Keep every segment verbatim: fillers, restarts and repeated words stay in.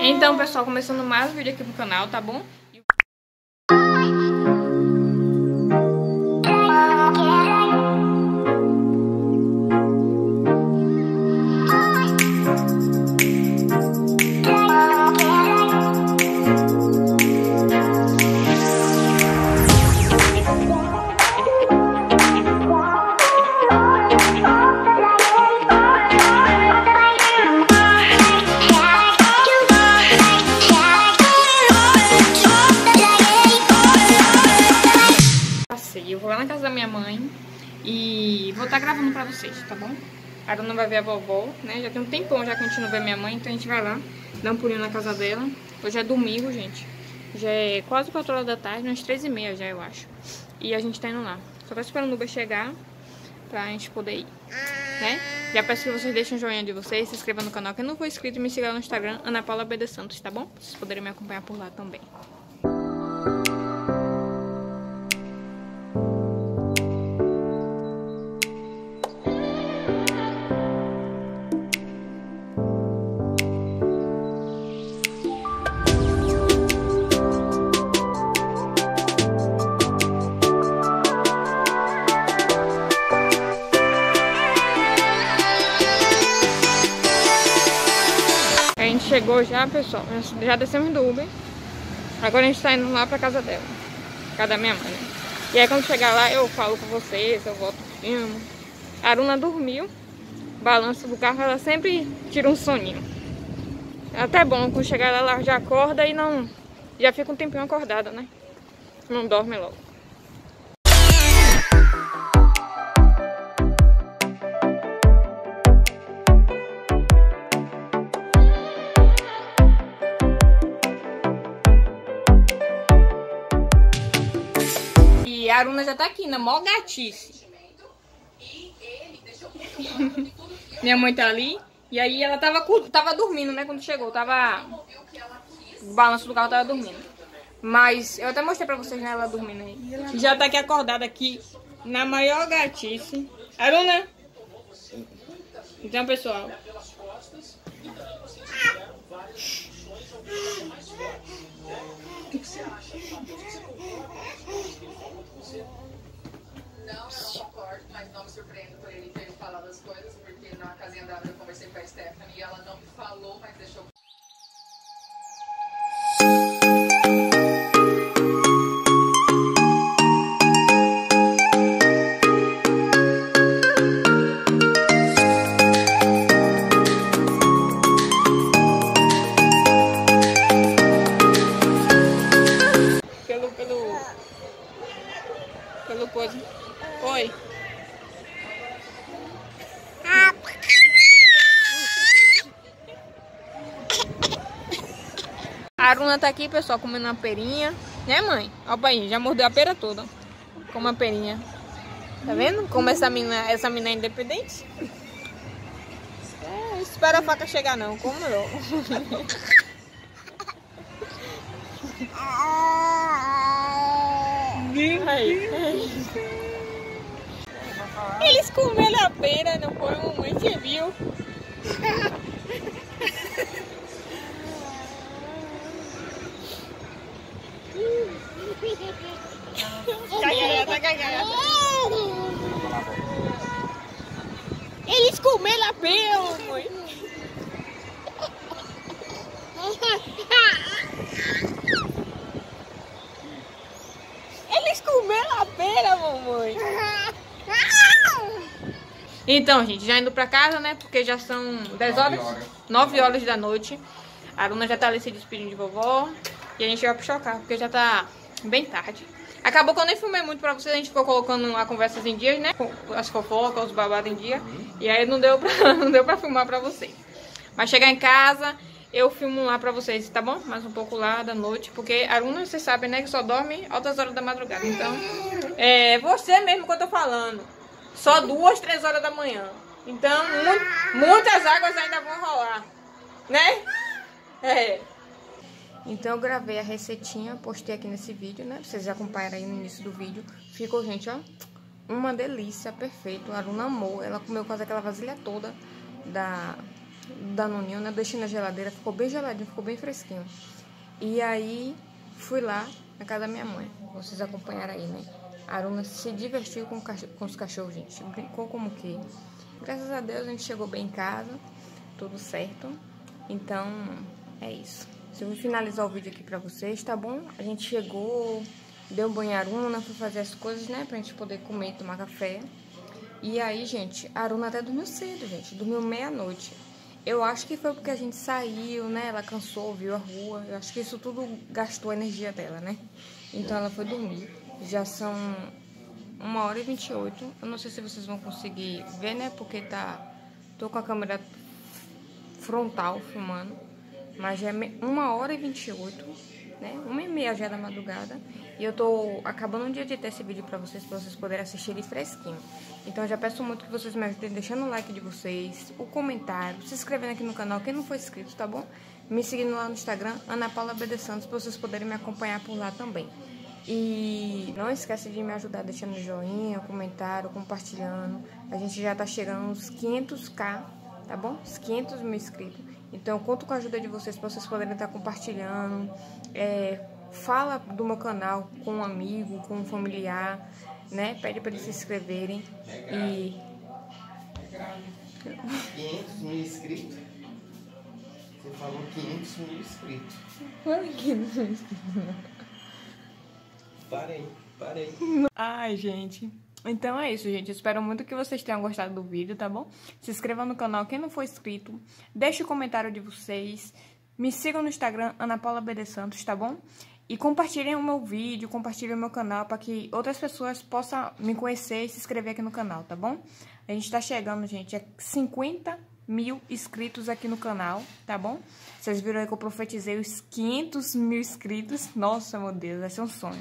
Então, pessoal, começando mais um vídeo aqui pro canal, tá bom? Eu vou lá na casa da minha mãe e vou estar gravando pra vocês, tá bom? A Aruna vai ver a vovó, né? Já tem um tempão já que a gente não vê minha mãe, então a gente vai lá dar um pulinho na casa dela. Hoje é domingo, gente. Já é quase quatro horas da tarde, umas três e meia já, eu acho. E a gente tá indo lá. Só tô esperando o Uber chegar pra gente poder ir, né? Já peço que vocês deixem um joinha de vocês, se inscrevam no canal que eu não for inscrito e me sigam lá no Instagram, Ana Paula B. de Santos, tá bom? Pra vocês poderem me acompanhar por lá também. Chegou já, pessoal, já descemos do Uber. Agora a gente tá indo lá pra casa dela, casa da minha mãe, né? E aí quando chegar lá eu falo com vocês, eu volto pro filme. A Aruna dormiu, balanço do carro, ela sempre tira um soninho. É até bom, quando chegar lá ela já acorda e não... já fica um tempinho acordada, né? Não dorme logo. E a Aruna já tá aqui, na mó gatice. Minha mãe tá ali. E aí ela tava, tava dormindo, né? Quando chegou, tava... o balanço do carro tava dormindo. Mas eu até mostrei pra vocês, né? Ela dormindo aí. Já tá aqui acordada aqui, na maior gatice. Aruna! Então, pessoal... o que você acha? Não, não concordo, mas não me surpreendo por ele ter falado as coisas, porque na casinha da Ana eu conversei com a Stephanie e ela não me falou, mas deixou... Oi. Ah. A Aruna tá aqui, pessoal, comendo uma perinha, né, mãe? Olha aí, já mordeu a pera toda. Com uma perinha. Tá vendo? Como essa mina, essa mina é independente. É, espera a faca chegar não, como não? Aí. Eles comeram a pera, não foi, mamãe, você viu? Eles comeram a pera, mamãe. Comeu a pera, mamãe. Então, gente, já indo pra casa, né? Porque já são dez horas, nove horas da noite. A Aruna já tá ali se despedindo de vovó. E a gente vai puxar o carro, porque já tá bem tarde. Acabou que eu nem filmei muito pra vocês. A gente ficou colocando a conversa em dias, né? As fofocas, os babados em dia. E aí não deu pra, não deu pra filmar pra vocês. Mas chegar em casa, eu filmo lá pra vocês, tá bom? Mais um pouco lá da noite, porque a Aruna, vocês sabem, né? Que só dorme altas horas da madrugada. Então, é você mesmo que eu tô falando. Só duas, três horas da manhã. Então, mu muitas águas ainda vão rolar, né? É. Então, eu gravei a receitinha, postei aqui nesse vídeo, né? Vocês acompanharam aí no início do vídeo. Ficou, gente, ó, uma delícia, perfeito. A Aruna amou. Ela comeu quase aquela vasilha toda da... Danoninho, né? Deixei na geladeira, ficou bem geladinho, ficou bem fresquinho. E aí fui lá na casa da minha mãe. Vocês acompanharam aí, né? A Aruna se divertiu com, com os cachorros, gente. Brincou como que... Graças a Deus a gente chegou bem em casa, tudo certo. Então, é isso. Se eu vou finalizar o vídeo aqui pra vocês, tá bom? A gente chegou, deu um banho a Aruna, foi fazer as coisas, né? Pra gente poder comer, tomar café. E aí, gente, a Aruna até dormiu cedo, gente. Dormiu meia-noite. Eu acho que foi porque a gente saiu, né? Ela cansou, viu a rua. Eu acho que isso tudo gastou a energia dela, né? Então ela foi dormir. Já são uma hora e vinte e oito. Eu não sei se vocês vão conseguir ver, né? Porque tá... Tô com a câmera frontal filmando. Mas já é uma hora e vinte e oito, né? uma e meia já da madrugada. E eu tô acabando de editar esse vídeo pra vocês, pra vocês poderem assistir ele fresquinho. Então eu já peço muito que vocês me ajudem deixando o like de vocês, o comentário, se inscrevendo aqui no canal, quem não for inscrito, tá bom? Me seguindo lá no Instagram, Ana Paula B. de Santos, pra vocês poderem me acompanhar por lá também. E não esquece de me ajudar deixando joinha, comentário, compartilhando. A gente já tá chegando uns quinhentos mil, tá bom? Uns quinhentos mil inscritos. Então eu conto com a ajuda de vocês para vocês poderem estar compartilhando. É, fala do meu canal com um amigo, com um familiar, né? Pede para eles se inscreverem. É e... É grave. quinhentos mil inscritos? Você falou quinhentos mil inscritos. Olha quinhentos mil inscritos. Parei, parei. Ai, gente. Então é isso, gente. Espero muito que vocês tenham gostado do vídeo, tá bom? Se inscrevam no canal, quem não for inscrito. Deixe o comentário de vocês. Me sigam no Instagram, Ana Paula B. de Santos, tá bom? E compartilhem o meu vídeo, compartilhem o meu canal para que outras pessoas possam me conhecer e se inscrever aqui no canal, tá bom? A gente tá chegando, gente, a cinquenta mil inscritos aqui no canal, tá bom? Vocês viram aí que eu profetizei os quinhentos mil inscritos. Nossa, meu Deus, vai ser um sonho.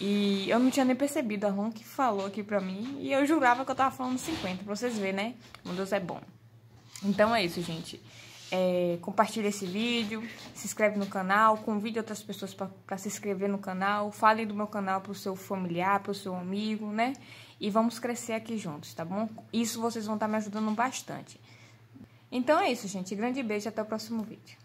E eu não tinha nem percebido, a Ron que falou aqui pra mim. E eu jurava que eu tava falando cinquenta, pra vocês verem, né? Meu Deus, é bom. Então é isso, gente. É, compartilha esse vídeo, se inscreve no canal, convide outras pessoas pra, pra se inscrever no canal. Fale do meu canal pro seu familiar, pro seu amigo, né? E vamos crescer aqui juntos, tá bom? Isso vocês vão estar me ajudando bastante. Então é isso, gente. Grande beijo e até o próximo vídeo.